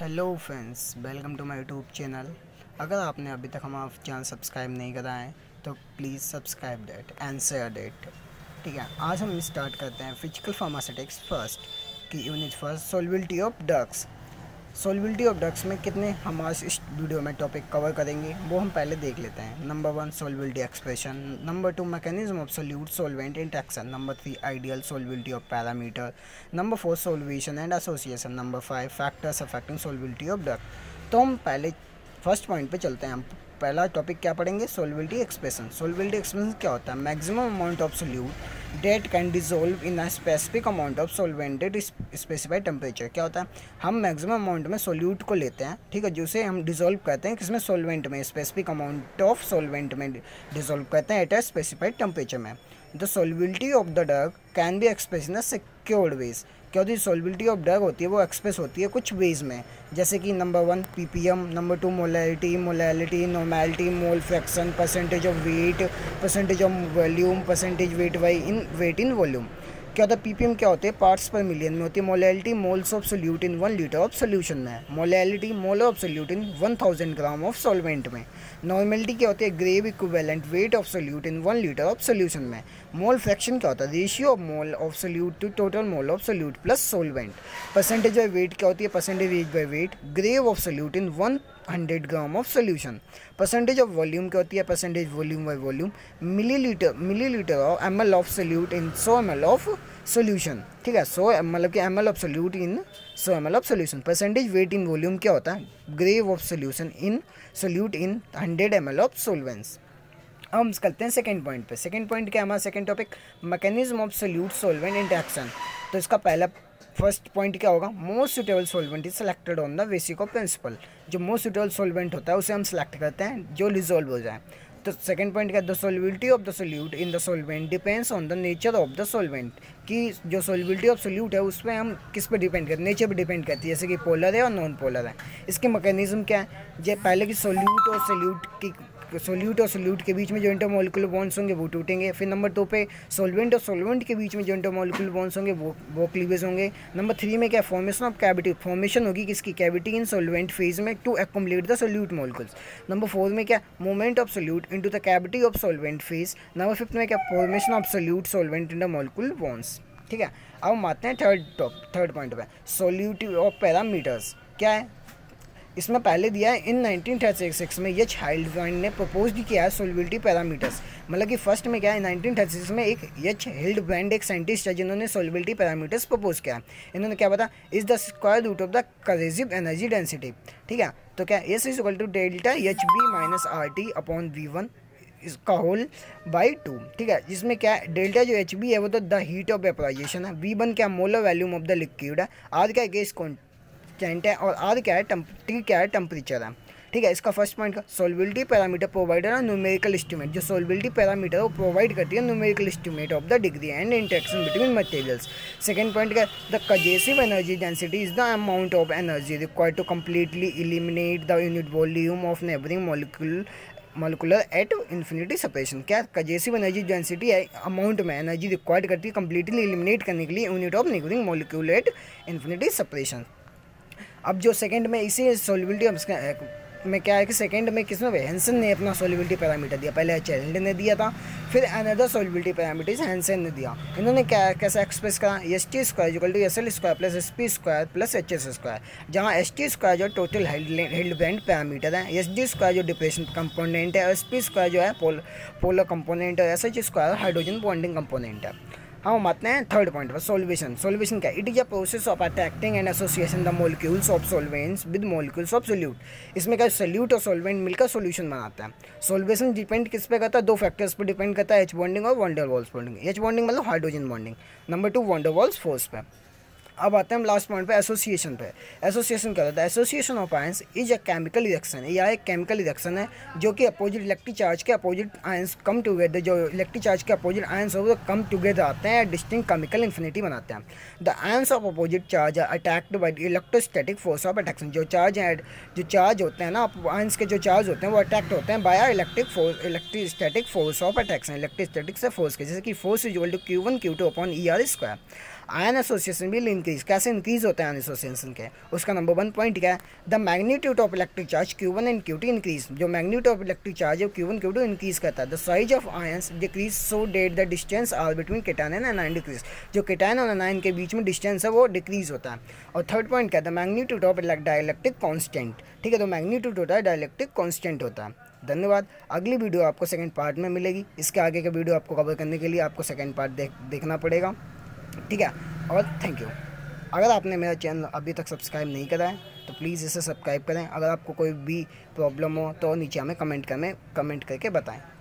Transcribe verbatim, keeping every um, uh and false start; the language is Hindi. Hello friends, welcome to my YouTube channel. अगर आपने अभी तक हमारा चैनल सब्सक्राइब नहीं करा है तो please subscribe that and share that. ठीक है, आज हम स्टार्ट करते हैं फिजिकल फार्मास्यूटिक्स फर्स्ट की unit first solubility of drugs. Solubility of drugs में कितने हमारे इस वीडियो में टॉपिक कवर करेंगे वो हम पहले देख लेते हैं। Number one solubility expression, number two mechanism of solute solvent interaction, number three ideal solubility of parameter, number four solvation and association, number five factors affecting solubility of drugs. तो हम पहले फर्स्ट पॉइंट पे चलते हैं। हम पहला टॉपिक क्या पढ़ेंगे, सॉल्युबिलिटी एक्सप्रेशन। सॉल्युबिलिटी एक्सप्रेशन क्या होता है? Maximum amount of solute that can dissolve in a specific amount of solvent at specified temperature. क्या होता है, हम मैक्सिमम अमाउंट में सोल्यूट को लेते हैं, ठीक है, जिसे हम डिजोल्व करते हैं किसमें, सोलवेंट में, स्पेसिफिक अमाउंट ऑफ सोलवेंट में डिजोल्व करते हैं एट अ स्पेसिफाइड टेम्परेचर में। The solubility of the drug can be express in a secured ways. क्या होती है, सोलबिलिटी ऑफ ड्रग होती है वो एक्सप्रेस होती है कुछ वेज में, जैसे कि number one ppm, number two molarity, molarity normality, mole fraction, percentage of weight, percentage of volume, percentage weight by in weight in volume. क्या होता है, पीपीएम क्या होते हैं, पार्ट्स पर मिलियन में होती है। Molarity moles of solute in one litre of solution में, molarity mole of solute in one thousand gram of solvent में। नॉर्मलिटी क्या होती है, gram equivalent weight of solute in one litre of solution में। मोल फ्रैक्शन क्या होता है, ratio of mole of solute to total mole of solute plus solvent. Percentage of weight क्या होती है, percentage by weight gram of solute in one hundred gram of solution. Percentage of volume क्या होती है, percentage volume by volume millilitre millilitre of M L of solute in सौ एम एल ऑफ सोल्यूशन। ठीक है, सो मतलब कि M L of solute in सो M L of solution. Percentage weight in volume क्या होता है, gram of solution in solute in hundred M L of solvents. अब हम करते हैं सेकेंड पॉइंट पे। सेकेंड पॉइंट क्या है हमारा, second topic mechanism of solute solvent interaction. तो इसका पहला फर्स्ट पॉइंट क्या होगा, most suitable solvent is selected on the basic of principle. जो मोस्ट सुटेबल सॉल्वेंट होता है उसे हम सेलेक्ट करते हैं जो डिसॉल्व हो जाए। तो सेकंड पॉइंट क्या है, the solubility of the solute in the solvent depends on the nature of the solvent. कि जो सॉल्युबिलिटी ऑफ सोल्यूट है उसमें हम किस पे डिपेंड करते हैं, नेचर पे डिपेंड करती है, जैसे कि पोलर है और नॉन पोलर है। इसकी मैकेनिज्म क्या है, जब पहले की सोल्यूट और सोल्यूट की सोल्यूट और सोल्यूट के बीच में जो इंटरमॉलिक्यूलर बॉन्ड्स होंगे वो टूटेंगे। फिर नंबर टू पे सॉल्वेंट और सॉल्वेंट के बीच में जो इंटरमॉलिक्यूलर बॉन्ड्स होंगे वो वो क्लीवेज होंगे। नंबर थ्री में क्या, फॉर्मेशन ऑफ कैविटी, फॉर्मेशन होगी किसकी, कैविटी इन सॉल्वेंट फेज में to accumulate the solute molecules. Number four में क्या, movement of solute into the cavity of solvent phase. Number fifth में क्या, formation of solute solvent in the molecular bonds. ठीक है, अब हम आते हैं थर्ड टॉप थर्ड पॉइंट पर, सोल्यूट ऑफ पैरामीटर्स। क्या है इसमें, पहले दिया है इन नाइनटीन थर्टी सिक्स में ये चाइल्ड वाइन ने प्रपोज किया है सोल्युबिलिटी पैरामीटर्स। मतलब कि फर्स्ट में क्या है, नाइनटीन थर्टी सिक्स में एक एच हिल्ड ब्रांड एक साइंटिस्ट है जिन्होंने सोल्युबिलिटी पैरामीटर्स प्रपोज किया। इन्होंने क्या बताया, is the square root of the cohesive energy density. ठीक है, तो क्या S is equal to delta H B minus R T upon V one इसका होल बाई टू। ठीक है, जिसमें क्या है, डेल्टा जो एच बी है वो तो द हीट ऑफ वेपराइजेशन है, वी वन क्या molar volume of the liquid है, आर क्या गैस कॉन्ट है और आर क्या है टी क्या है टेम्परेचर है। ठीक है, इसका फर्स्ट पॉइंट का सोल्युबिलिटी पैरामीटर प्रोवाइडर है न्यूमेरिकल एस्टिमेट। जो सोल्युबिलिटी पैरामीटर है वो प्रोवाइड करती है numerical estimate of the degree and interaction between materials. Second point क्या, the cohesive energy density is the amount of energy required to completely eliminate the unit volume of neighbouring molecule molecular at infinity separation. क्या कजेसिव एनर्जी डेंसिटी है अमाउंट में एनर्जी रिक्वायर्ड करती है कम्प्लीटली इलिमिनेट करने के लिए unit of neighbouring molecule at infinity separation. अब जो सेकंड में इसी सोल्युबिलिटी में क्या है कि सेकंड में किसमें हैंसन ने अपना सोल्युबिलिटी पैरामीटर दिया, पहले चाइल्ड ने दिया था, फिर अनदर सोल्युबिलिटी पैरामीटर हैंसन ने दिया। इन्होंने क्या कैसे एक्सप्रेस करा, S T square equal to S L square plus S P square plus H S square, जहाँ एस टी स्क्वायर जो टोटल हिल्डब्रैंड पैरामीटर है, एस डी स्क्वायर जो डिप्रेशन कंपोनेंट है, एस पी स्क्वायर जो है पोल पोलर कंपोनेंट है, S H square hydrogen bonding component है। हम आते हैं थर्ड पॉइंट पर, सोल्वेशन। सोल्वेशन क्या, it is a process of attracting and association the molecules of solvents with molecules of solute. इसमें क्या, सोल्यूट और सोलवेंट मिलकर सोल्यूशन बनाता है। सोल्वेशन डिपेंड किस पे करता है, दो फैक्टर्स पे डिपेंड करता है, एच बॉन्डिंग और van der Waals bonding. H bonding मतलब hydrogen bonding, number two van der Waals force पे। अब आते हैं हम लास्ट पॉइंट पे, एसोसिएशन पे। एसोसिएशन क्या होता है, association of ions is a chemical reaction. यह एक केमिकल रिएक्शन है जो कि अपोजिट इलेक्ट्रिक चार्ज के अपोजिट आयंस कम टुगेदर, जो इलेक्ट्रिक चार्ज के अपोजिट आयंस हो वो कम टुगेदर आते हैं, डिस्टिंक्ट केमिकल इन्फिनिटी बनाते हैं। The ions of opposite charge are attacked by electrostatic force of attraction. जो चार्ज है जो चार्ज होते हैं ना आयंस के, जो चार्ज होते हैं वो अटैक्ट होते हैं by electric force electrostatic force of attraction, electrostatic से फोर्स के, जैसे कि force is equal to Q one Q two upon E R square. Ion association will increase. कैसे इंक्रीज होता है आयन एसोसिएशन के, उसका नंबर वन पॉइंट क्या है, the magnitude of electric charge Q one and Q two increase. जो मैग्नीट्यूड ऑफ इलेक्ट्रिक चार्ज है Q one Q two increase करता है। The size of ions decrease so that the distance are between cation and anion decrease. जो केटाइन और एनाइन के बीच में डिस्टेंस है वो डिक्रीज होता है। और थर्ड पॉइंट क्या है, the magnitude of dielectric constant. ठीक है, तो मैग्नीट्यूड होता है डाइलेक्ट्रिक कॉन्स्टेंट होता है। धन्यवाद। अगली वीडियो आपको सेकंड पार्ट में मिलेगी। इसके आगे के वीडियो आपको कवर करने के लिए आपको सेकंड पार्ट देख देखना पड़ेगा। ठीक है, और थैंक यू। अगर आपने मेरा चैनल अभी तक सब्सक्राइब नहीं करा है तो प्लीज़ इसे सब्सक्राइब करें। अगर आपको कोई भी प्रॉब्लम हो तो नीचे हमें कमेंट करें, कमेंट करके बताएँ।